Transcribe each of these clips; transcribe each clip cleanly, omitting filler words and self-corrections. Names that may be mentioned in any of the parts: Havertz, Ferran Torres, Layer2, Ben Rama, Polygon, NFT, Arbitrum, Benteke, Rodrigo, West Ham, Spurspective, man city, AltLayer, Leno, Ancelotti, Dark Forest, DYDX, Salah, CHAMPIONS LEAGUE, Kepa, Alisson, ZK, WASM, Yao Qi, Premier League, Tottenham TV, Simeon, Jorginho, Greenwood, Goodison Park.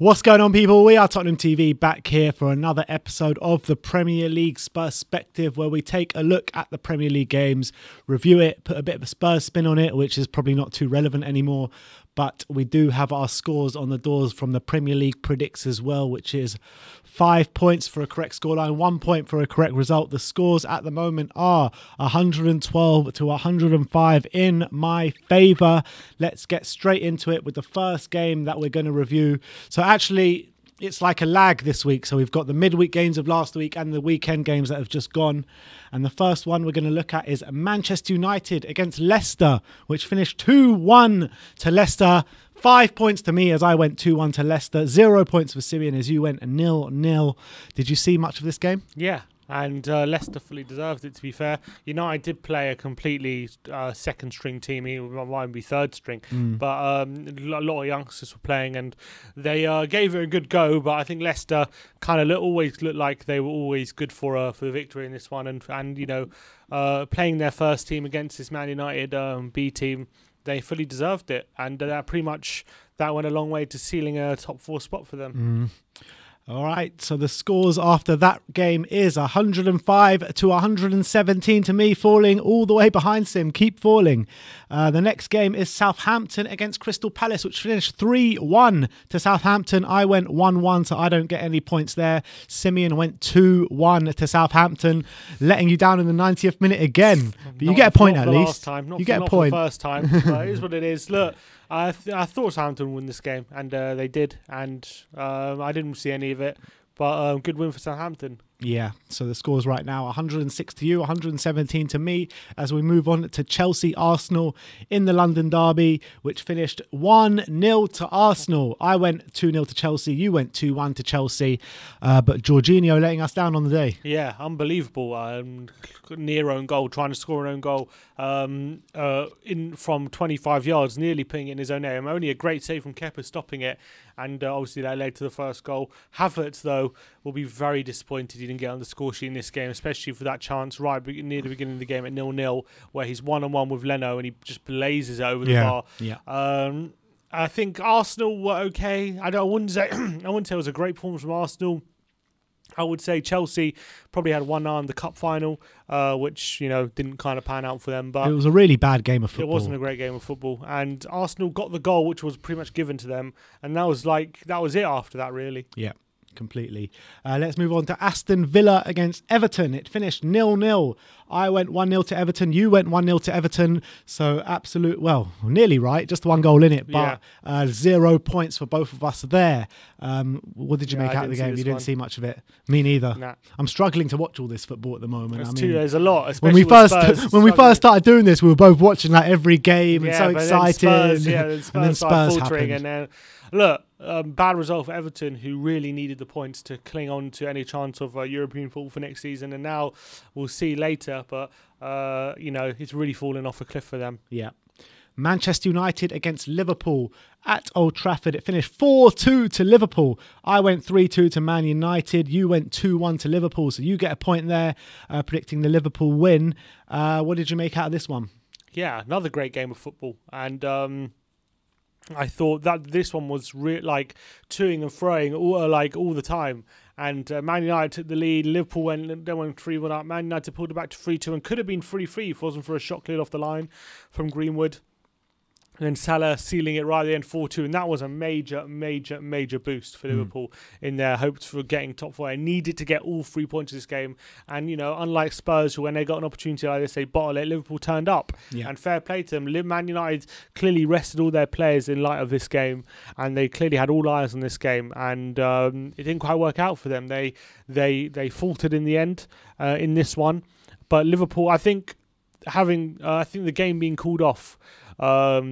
What's going on, people? We are Tottenham TV, back here for another episode of the Premier League Spurspective, where we take a look at the Premier League games, review it, put a bit of a Spurs spin on it, which is probably not too relevant anymore. But we do have our scores on the doors from the Premier League predicts as well, which is 5 points for a correct scoreline, 1 point for a correct result. The scores at the moment are 112 to 105 in my favour. Let's get straight into it with the first game that we're going to review. So actually, it's like a lag this week. So we've got the midweek games of last week and the weekend games that have just gone. And the first one we're going to look at is Manchester United against Leicester, which finished 2-1 to Leicester. 5 points to me as I went 2-1 to Leicester. 0 points for Simeon as you went 0-0. Did you see much of this game? Yeah. And Leicester fully deserved it, to be fair. United did play a completely second-string team. It might be third-string. But a lot of youngsters were playing, and they gave it a good go. But I think Leicester kind of always looked like they were always good for the victory in this one. And you know, playing their first team against this Man United B team, they fully deserved it. And that pretty much that went a long way to sealing a top-4 spot for them. All right, so the scores after that game is 105 to 117 to me, falling all the way behind Sim. Keep falling. The next game is Southampton against Crystal Palace, which finished 3-1 to Southampton. I went 1-1, so I don't get any points there. Simeon went 2-1 to Southampton, letting you down in the 90th minute again. But you get a point at least. Last time. Not you get a point. Not the first time, but it is what it is. Look, I thought Southampton would win this game, and they did, and I didn't see any of it, but good win for Southampton. Yeah, so the scores right now, 106 to you, 117 to me, as we move on to Chelsea-Arsenal in the London derby, which finished 1-0 to Arsenal. I went 2-0 to Chelsea, you went 2-1 to Chelsea, but Jorginho letting us down on the day. Yeah, unbelievable. Near own goal, trying to score an own goal from 25 yards, nearly putting it in his own area. Only a great save from Kepa stopping it, and obviously that led to the first goal. Havertz, though, will be very disappointed didn't get on the score sheet in this game, especially for that chance right near the beginning of the game at 0-0, where he's one-on-one with Leno and he just blazes over the bar. Yeah. I think Arsenal were okay. I wouldn't say it was a great performance from Arsenal. I would say Chelsea probably had one eye on the cup final, which, you know, didn't kind of pan out for them. But it was a really bad game of football. It wasn't a great game of football, and Arsenal got the goal, which was pretty much given to them, and that was it after that, really. Yeah. Completely. Let's move on to Aston Villa against Everton. It finished 0-0. I went 1-0 to Everton. You went 1-0 to Everton. So absolute, well, nearly right. Just one goal in it, but 0 points for both of us there. What did you make out of the game? You didn't see much of it. Me neither. Nah. I'm struggling to watch all this football at the moment. There's a lot. When we first started doing this, we were both watching like every game and so excited. Then Spurs happened. And then, look, bad result for Everton, who really needed the points to cling on to any chance of European football for next season. And now we'll see later, but, you know, it's really fallen off a cliff for them. Yeah. Manchester United against Liverpool at Old Trafford. It finished 4-2 to Liverpool. I went 3-2 to Man United. You went 2-1 to Liverpool. So you get a point there predicting the Liverpool win. What did you make out of this one? Yeah, another great game of football. And I thought that this one was like toing and froing all the time. And Man United took the lead. Liverpool went 3-1 up. Man United pulled it back to 3-2 and could have been 3-3 if it wasn't for a shot cleared off the line from Greenwood. And then Salah sealing it right at the end, 4-2. And that was a major, major, major boost for Liverpool in their hopes for getting top 4. They needed to get all 3 points of this game. And, you know, unlike Spurs, who when they got an opportunity like this, they bottled it, Liverpool turned up. Yeah. And fair play to them. Man United clearly rested all their players in light of this game. And they clearly had all eyes on this game. And it didn't quite work out for them. They faltered in the end in this one. But Liverpool, I think, I think the game being called off a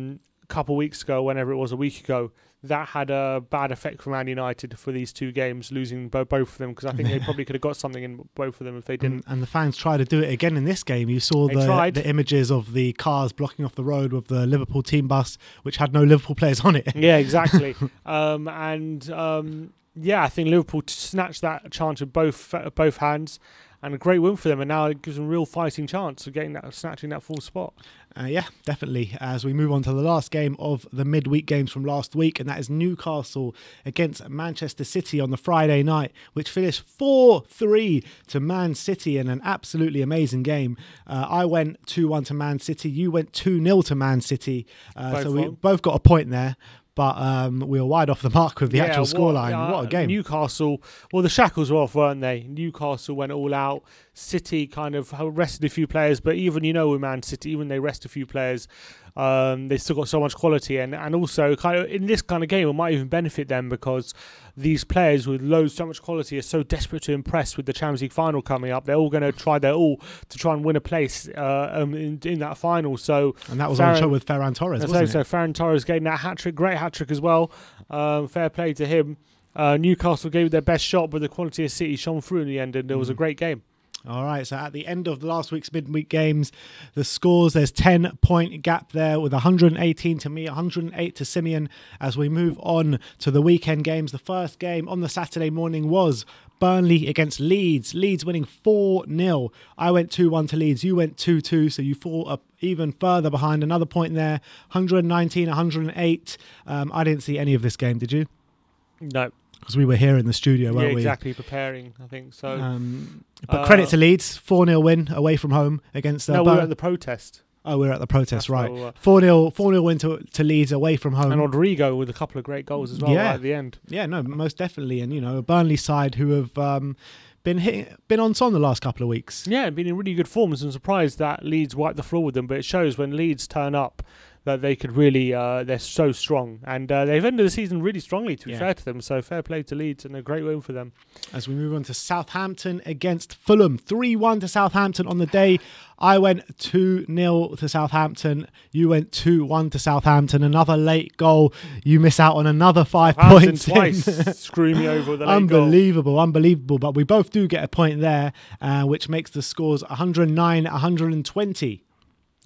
couple of weeks ago, whenever it was, a week ago, that had a bad effect for Man United for these two games, losing both of them, because I think they probably could have got something in both of them if they didn't. And the fans tried to do it again in this game. You saw the images of the cars blocking off the road with the Liverpool team bus, which had no Liverpool players on it. Yeah, exactly. I think Liverpool snatched that chance with both hands. and a great win for them, and now it gives them a real fighting chance of getting that, snatching that full spot. Yeah, definitely. As we move on to the last game of the midweek games from last week, and that is Newcastle against Manchester City on the Friday night, which finished 4-3 to Man City in an absolutely amazing game. I went 2-1 to Man City. You went 2-0 to Man City. So we both got a point there. But we were wide off the mark with the actual scoreline. What a game. Newcastle, well, the shackles were off, weren't they? Newcastle went all out. City kind of rested a few players. But even, you know, with Man City, even they rest a few players, they've still got so much quality. And also, kind of in this kind of game, it might even benefit them because these players with so much quality are so desperate to impress with the Champions League final coming up. They're all going to try their all to try and win a place in that final. So and that was on show with Ferran Torres, wasn't it? So Ferran Torres getting that hat-trick, great hat-trick as well. Fair play to him. Newcastle gave it their best shot, but the quality of City shone through in the end, and it was a great game. All right, so at the end of last week's midweek games, the scores, there's 10-point gap there with 118 to me, 108 to Simeon. As we move on to the weekend games, the first game on the Saturday morning was Burnley against Leeds. Leeds winning 4-0. I went 2-1 to Leeds. You went 2-2, so you fall up even further behind. Another point there, 119, 108. I didn't see any of this game, did you? No. Because we were here in the studio, weren't we? Exactly, preparing, I think. So, but credit to Leeds, 4-0 win away from home against... No, we were at the protest. Oh, we were at the protest, right. 4-0 win to Leeds away from home. And Rodrigo with a couple of great goals as well right at the end. Yeah, no, most definitely. And, you know, a Burnley side who have been on the last couple of weeks. Yeah, been in really good forms, and surprised that Leeds wiped the floor with them. But it shows when Leeds turn up, that they could really, they're so strong. And they've ended the season really strongly, to be fair to them. So fair play to Leeds and a great win for them. As we move on to Southampton against Fulham. 3-1 to Southampton on the day. I went 2-0 to Southampton. You went 2-1 to Southampton. Another late goal. You miss out on another 5 points. Twice. Screw me over with the late goal. Unbelievable. But we both do get a point there, which makes the scores 109, 120.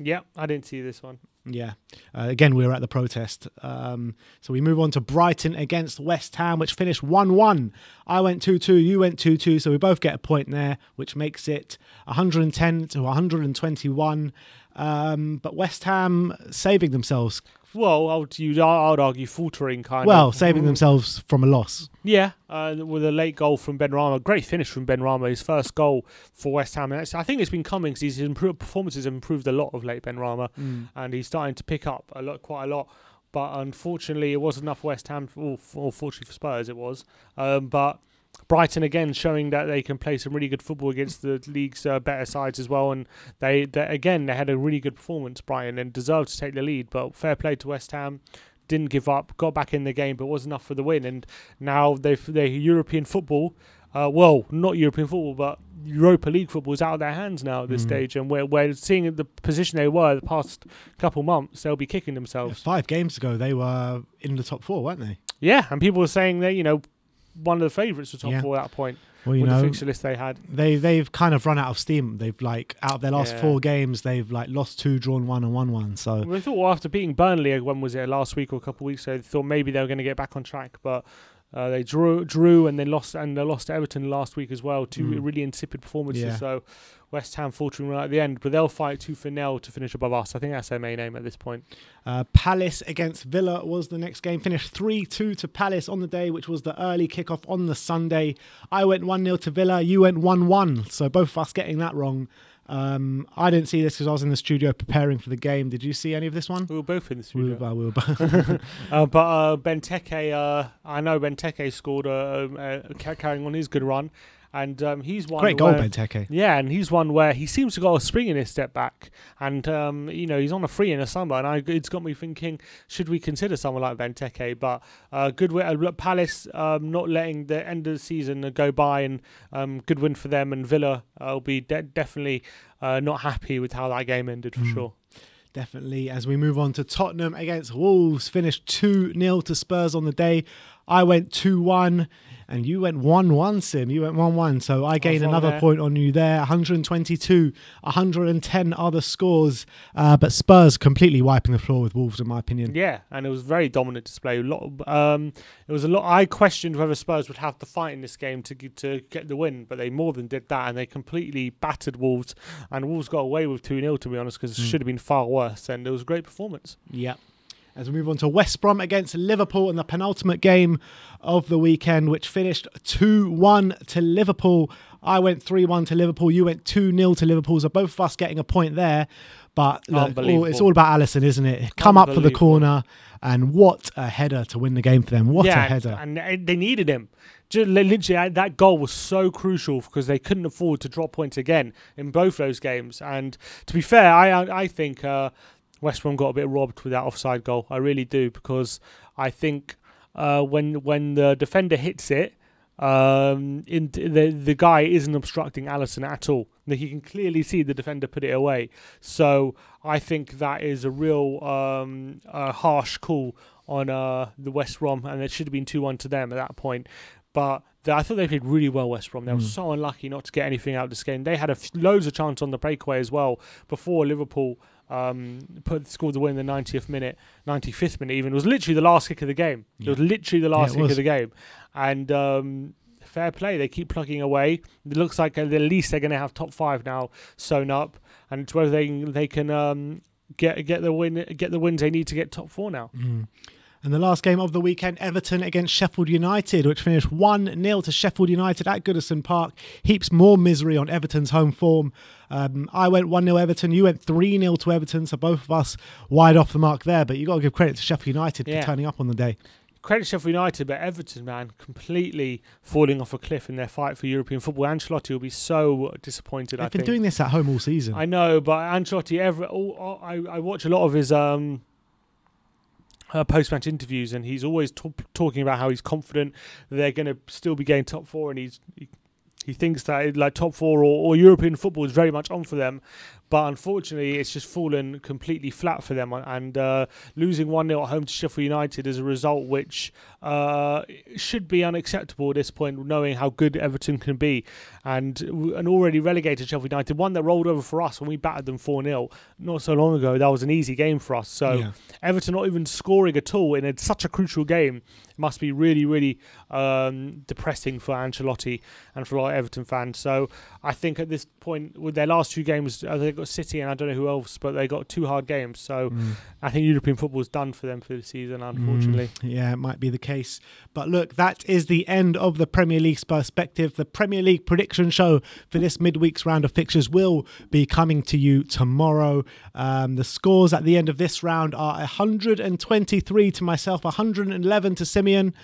Yeah, I didn't see this one. Yeah. Again, we were at the protest. So we move on to Brighton against West Ham, which finished 1-1. I went 2-2, you went 2-2, so we both get a point there, which makes it 110 to 121. But West Ham saving themselves. Well, I would argue faltering kind of. Well, saving themselves from a loss. Yeah, with a late goal from Ben Rama. Great finish from Ben Rama, his first goal for West Ham. And I think it's been coming because his performances have improved a lot of late, Ben Rama, and he's starting to pick up a lot, quite a lot. But unfortunately, it wasn't enough for West Ham, or fortunately for Spurs it was. But Brighton again showing that they can play some really good football against the league's better sides as well, and they had a really good performance, Brighton, and deserved to take the lead. But fair play to West Ham, didn't give up, got back in the game, but wasn't enough for the win. And now they're European football, well, not European football, but Europa League football is out of their hands now at this stage, and we're seeing the position they were the past couple months. They'll be kicking themselves. 5 games ago, they were in the top 4, weren't they? Yeah, and people were saying that, you know, one of the favourites for top 4 at that point. Well, you know, the fixture list they had. They've kind of run out of steam. They've, like, out of their last 4 games, they've, like, lost 2, drawn 1 and won 1. So we thought, well, after beating Burnley, when was it, last week or a couple of weeks ago, they thought maybe they were going to get back on track. But they drew and then lost, and they lost to Everton last week as well. 2 really insipid performances. Yeah. So West Ham faltering right at the end, but they'll fight 2-0 to finish above us. I think that's their main aim at this point. Palace against Villa was the next game. Finished 3-2 to Palace on the day, which was the early kickoff on the Sunday. I went 1-0 to Villa. You went 1-1. So both of us getting that wrong. I didn't see this because I was in the studio preparing for the game. Did you see any of this one? We were both in the studio. We were both. But Benteke, I know Benteke scored carrying on his good run. And he's one great goal, Benteke. Yeah, and he's one where he seems to got a spring in his step back, and you know, he's on a free in the summer, and it's got me thinking: should we consider someone like Benteke? But good win, Palace not letting the end of the season go by, and good win for them. And Villa will be definitely not happy with how that game ended for sure. Definitely. As we move on to Tottenham against Wolves, finished 2-0 to Spurs on the day. I went 2-1 and you went 1-1, Sim. You went 1-1. So I gained another point on you there. 122, 110 other scores. But Spurs completely wiping the floor with Wolves, in my opinion. Yeah, and it was a very dominant display. A lot of, it was a lot. I questioned whether Spurs would have the fight in this game to get the win, but they more than did that, and they completely battered Wolves. And Wolves got away with 2-0, to be honest, because it should have been far worse. And it was a great performance. Yeah. As we move on to West Brom against Liverpool in the penultimate game of the weekend, which finished 2-1 to Liverpool. I went 3-1 to Liverpool. You went 2-0 to Liverpool. So both of us getting a point there. But look, it's all about Alisson, isn't it? Come up for the corner. And what a header to win the game for them. What a header. And they needed him. Literally, that goal was so crucial because they couldn't afford to drop points again in both those games. And to be fair, I think... West Brom got a bit robbed with that offside goal. I really do, because I think when the defender hits it, the guy isn't obstructing Alisson at all. He can clearly see the defender put it away. So I think that is a real harsh call on the West Brom, and it should have been 2-1 to them at that point. But I thought they played really well, West Brom. They were so unlucky not to get anything out of this game. They had loads of chance on the breakaway as well before Liverpool... scored the win in the 90th minute, 95th minute even. It was literally the last kick of the game. Yeah. It was literally the last kick of the game. And fair play. They keep plugging away. It looks like at least they're going to have top five now sewn up. And it's whether they can get the wins they need to get top four now. And the last game of the weekend, Everton against Sheffield United, which finished 1-0 to Sheffield United at Goodison Park. Heaps more misery on Everton's home form. I went 1-0 Everton. You went 3-0 to Everton. So both of us wide off the mark there. But you've got to give credit to Sheffield United for turning up on the day. Credit Sheffield United, but Everton, man, completely falling off a cliff in their fight for European football. Ancelotti will be so disappointed. They've been doing this at home all season. I know, but Ancelotti, I watch a lot of his... post-match interviews, and he's always talking about how he's confident they're going to still be getting top four, and he thinks that like top four or European football is very much on for them, but unfortunately it's just fallen completely flat for them, and losing 1-0 at home to Sheffield United is a result which should be unacceptable at this point, knowing how good Everton can be, and an already relegated Sheffield United, one that rolled over for us when we battered them 4-0 not so long ago. That was an easy game for us, so Everton not even scoring at all in such a crucial game must be really, really depressing for Ancelotti and for a lot of Everton fans. So I think at this point, with their last two games, they got City and I don't know who else, but they got two hard games. So I think European football is done for them for the season, unfortunately. Yeah, it might be the case. But look, that is the end of the Premier League's perspective. The Premier League prediction show for this midweek's round of fixtures will be coming to you tomorrow. The scores at the end of this round are 123 to myself, 111 to Simeon.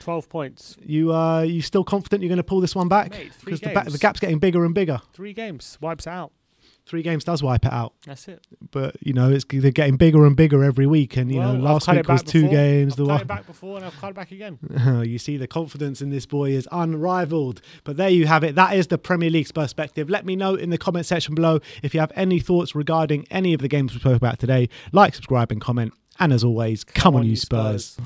12 points. You still confident you're going to pull this one back? Because the gap's getting bigger and bigger. 3 games wipes it out. 3 games does wipe it out. That's it. But you know, they're getting bigger and bigger every week. And you know, last week was 2 games. I've cut it back before, and I've cut it back again. You see, the confidence in this boy is unrivaled. But there you have it. That is the Premier League's perspective. Let me know in the comment section below if you have any thoughts regarding any of the games we spoke about today. Like, subscribe, and comment. And as always, come on, you Spurs.